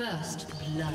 First blood.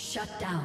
Shut down.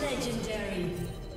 Legendary.